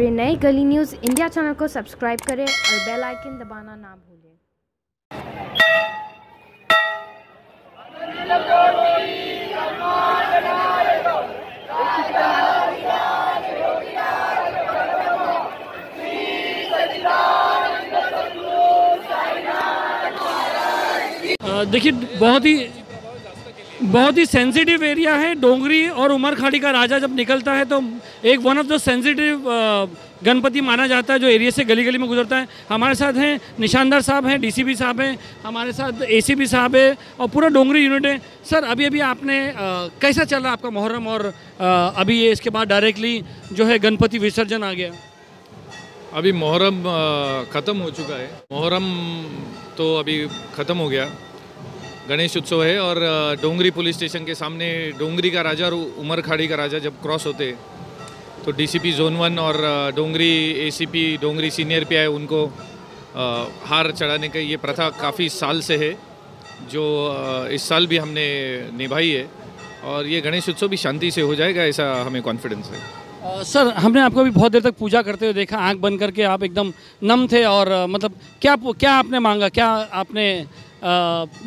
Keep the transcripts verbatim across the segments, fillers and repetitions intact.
करें नई गली न्यूज इंडिया चैनल को सब्सक्राइब करें और बेल आइकन दबाना ना भूलें। देखिए, बहुत ही बहुत ही सेंसिटिव एरिया है डोंगरी और उमरखाड़ी का राजा जब निकलता है तो एक one of the sensitive Ganpati माना जाता है जो एरिया से गली गली में गुजरता है। हमारे साथ हैं निशानदार साहब हैं, डीसीपी साहब हैं, हमारे साथ एसीपी साहब है और पूरा डोंगरी यूनिट है। सर, अभी अभी आपने आ, कैसा चल रहा आपका मुहर्रम और आ, अभी ये इसके बाद डायरेक्टली जो है गणपति विसर्जन आ गया। अभी मुहर्रम ख़त्म हो चुका है, मुहर्रम तो अभी ख़त्म हो गया, गणेश उत्सव है और डोंगरी पुलिस स्टेशन के सामने डोंगरी का राजा और उमरखाड़ी का राजा जब क्रॉस होते तो डीसीपी जोन वन और Dongri ACP Dongri senior P I उनको हार चढ़ाने की ये प्रथा काफ़ी साल से है, जो इस साल भी हमने निभाई है और ये गणेश उत्सव भी शांति से हो जाएगा ऐसा हमें कॉन्फिडेंस है। आ, सर, हमने आपको भी बहुत देर तक पूजा करते हुए देखा, आँख बंद करके आप एकदम नम थे और मतलब क्या क्या आपने मांगा, क्या आपने आ,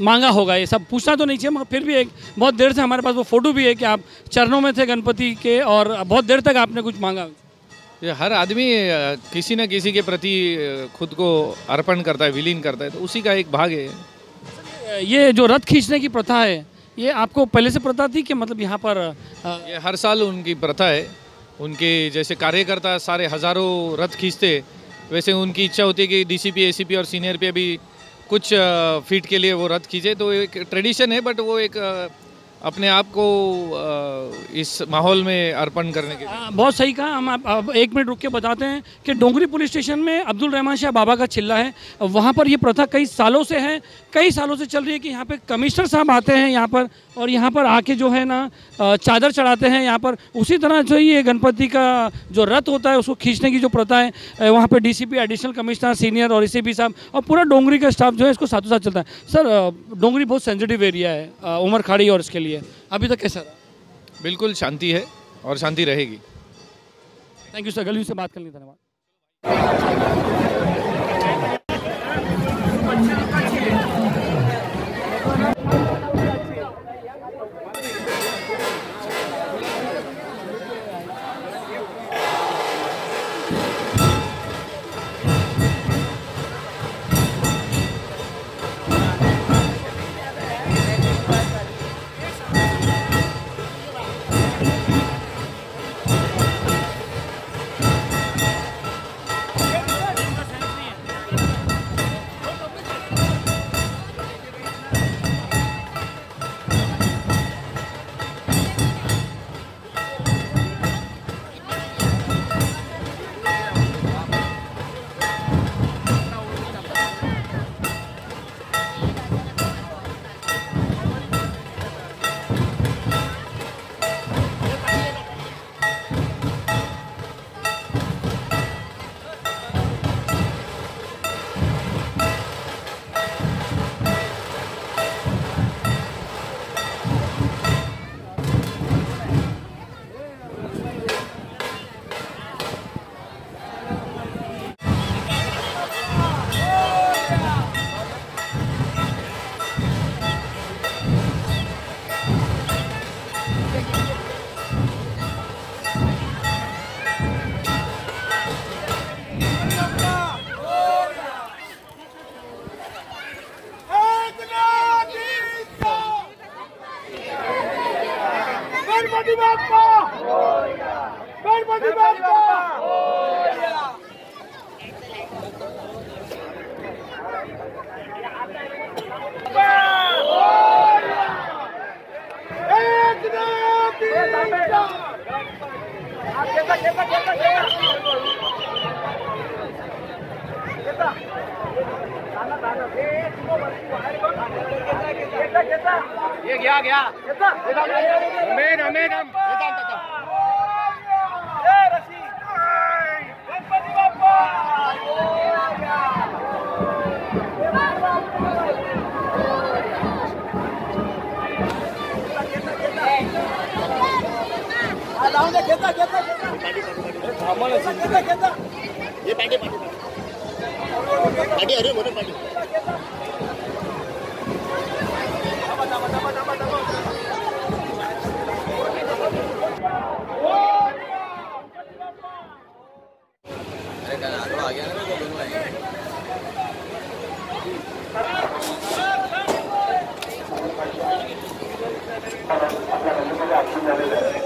मांगा होगा ये सब पूछना तो नहीं चाहिए, मगर फिर भी एक बहुत देर से हमारे पास वो फ़ोटो भी है कि आप चरणों में थे गणपति के और बहुत देर तक आपने कुछ मांगा। हर आदमी किसी न किसी के प्रति खुद को अर्पण करता है, विलीन करता है, तो उसी का एक भाग है। ये जो रथ खींचने की प्रथा है, ये आपको पहले से प्रथा थी कि मतलब यहाँ पर आ... ये हर साल उनकी प्रथा है। उनके जैसे कार्यकर्ता सारे हज़ारों रथ खींचते, वैसे उनकी इच्छा होती है कि D C P A C P और सीनियर पे भी कुछ फीट के लिए वो रद्द कीजिए, तो एक ट्रेडिशन है, बट वो एक अपने आप को इस माहौल में अर्पण करने के लिए। बहुत सही कहा। हम आप, आप एक मिनट रुक के बताते हैं कि डोंगरी पुलिस स्टेशन में अब्दुल रहमान शाह बाबा का चिल्ला है, वहाँ पर ये प्रथा कई सालों से है, कई सालों से चल रही है कि यहाँ पे कमिश्नर साहब आते हैं यहाँ पर और यहाँ पर आके जो है ना चादर चढ़ाते हैं यहाँ पर। उसी तरह जो ये गणपति का जो रथ होता है उसको खींचने की जो प्रथा है वहाँ पर D C P additional commissioner senior और ए सी पी साहब और पूरा डोंगरी का स्टाफ जो है इसको साथों साथ चलता है। सर, डोंगरी बहुत सेंसिटिव एरिया है उमरखाड़ी और इसके लिए अभी तक कैसा रहा? बिल्कुल शांति है और शांति रहेगी। थैंक यू सर, गली से बात करने के लिए धन्यवाद। दीवाप्पा होरिया, गणपति दीवाप्पा होरिया। एक दो तीन चार। ये गया गया मेन मैडम आ गया ना तो दोनों आएंगे।